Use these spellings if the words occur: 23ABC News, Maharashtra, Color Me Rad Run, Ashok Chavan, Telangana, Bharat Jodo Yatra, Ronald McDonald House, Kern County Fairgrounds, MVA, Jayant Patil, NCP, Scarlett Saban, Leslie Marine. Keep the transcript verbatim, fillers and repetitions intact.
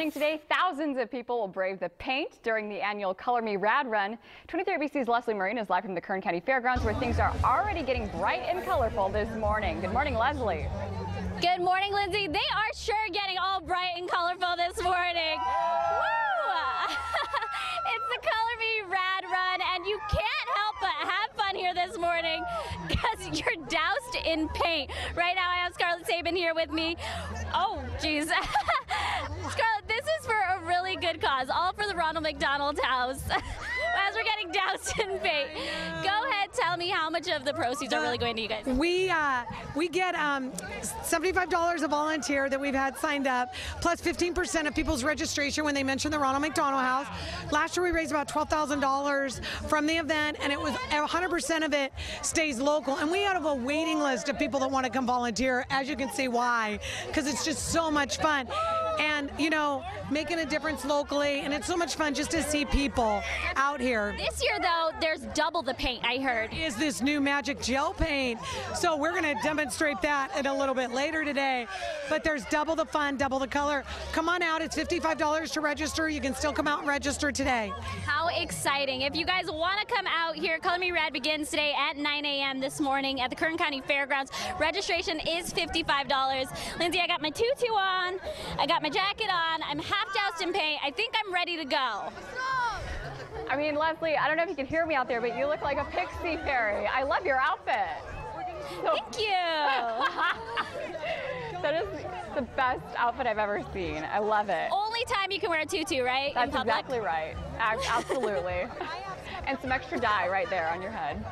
happening today. Thousands of people will brave the paint during the annual Color Me Rad Run. twenty-three A B C's Leslie Marine is live from the Kern County Fairgrounds, where things are already getting bright and colorful this morning. Good morning, Leslie. Good morning, Lindsay. They are sure getting all bright and colorful this morning. Woo! It's the Color Me Rad Run, and you can't help but have fun here this morning because you're doused in paint. Right now, I have Scarlett Saban here with me. Oh, geez. Scarlett, this is for a really good cause, all for the Ronald McDonald House. As we're getting doused in paint, go ahead, tell me how much of the proceeds are really going to you guys. We uh, we get um, seventy-five dollars a volunteer that we've had signed up, plus fifteen percent of people's registration when they mention the Ronald McDonald House. Last year we raised about twelve thousand dollars from the event, and it was one hundred percent of it stays local. And we have a waiting list of people that want to come volunteer, as you can see why, because it's just so much fun. And, you know, making a difference locally, and it's so much fun just to see people out here. This year, though, there's double the paint, I heard. Is this new magic gel paint. So we're going to demonstrate that in a little bit later today. But there's double the fun, double the color. Come on out. It's fifty-five dollars to register. You can still come out and register today. How exciting. If you guys want to come out here, Color Me Rad begins today at nine A M this morning at the Kern County Fairgrounds. Registration is fifty-five dollars. Lindsay, I got my tutu on. I got my jacket on. I'm half doused in paint. I think I'm ready to go. I mean, Leslie, I don't know if you can hear me out there, but you look like a pixie fairy. I love your outfit. So thank you. That is the best outfit I've ever seen. I love it. Only time you can wear a tutu, right? That's exactly right. Absolutely. And some extra dye right there on your head.